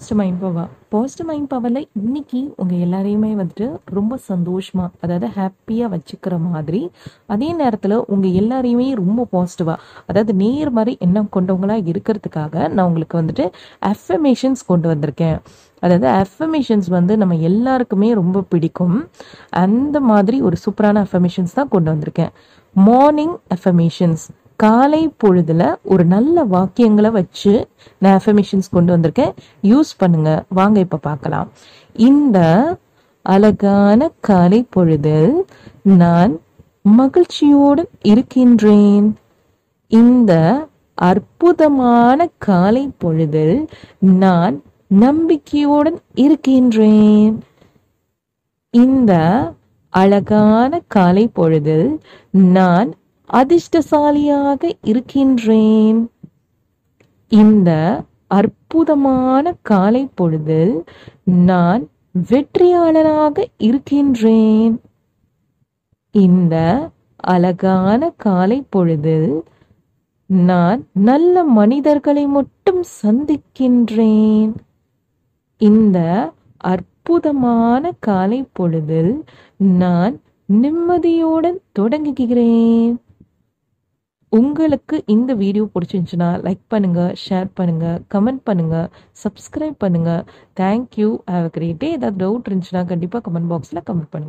Positive mind பவரில் இன்றைக்கி உங்கள் எல்லாரையுமே வந்துட்டு ரொம்ப சந்தோஷமாக, அதாவது ஹாப்பியாக வச்சுக்கிற மாதிரி, அதே நேரத்தில் உங்கள் எல்லாரையுமே ரொம்ப பாசிட்டிவாக, அதாவது நேர்மறை எண்ணம் கொண்டவங்களாக இருக்கிறதுக்காக நான் உங்களுக்கு வந்துட்டு அஃபர்மேஷன்ஸ் கொண்டு வந்திருக்கேன். அதாவது அஃபர்மேஷன்ஸ் வந்து நம்ம எல்லாருக்குமே ரொம்ப பிடிக்கும். அந்த மாதிரி ஒரு சூப்பரான அஃபர்மேஷன்ஸ் தான் கொண்டு வந்திருக்கேன். மார்னிங் அஃபர்மேஷன்ஸ், காலை பொழுதுல ஒரு நல்ல வாக்கியங்களை வச்சு நான் அஃபர்மேஷன்ஸ் கொண்டு வந்திருக்கேன். யூஸ் பண்ணுங்க. வாங்க இப்ப பார்க்கலாம். இந்த அழகான காலை பொழுதில் நான் மகிழ்ச்சியோடு இருக்கின்றேன். இந்த அற்புதமான காலை பொழுதில் நான் நம்பிக்கையுடன் இருக்கின்றேன். இந்த அழகான காலை பொழுதில் நான் அதிர்ஷ்டசாலியாக இருக்கின்றேன். இந்த அற்புதமான காலை பொழுதில் நான் வெற்றியாளராக இருக்கின்றேன். இந்த அழகான காலை பொழுதில் நான் நல்ல மனிதர்களை மட்டும் சந்திக்கின்றேன். இந்த அற்புதமான காலை பொழுதில் நான் நிம்மதியுடன் தொடங்குகிறேன். உங்களுக்கு இந்த வீடியோ பிடிச்சிருந்துச்சுன்னா லைக் பண்ணுங்க, ஷேர் பண்ணுங்க, கமெண்ட் பண்ணுங்க, சப்ஸ்கிரைப் பண்ணுங்க. Thank you. Have a great day. ஏதாவது டவுட் இருந்துச்சுன்னா கண்டிப்பாக கமெண்ட் பாக்ஸில் கமெண்ட் பண்ணுங்க.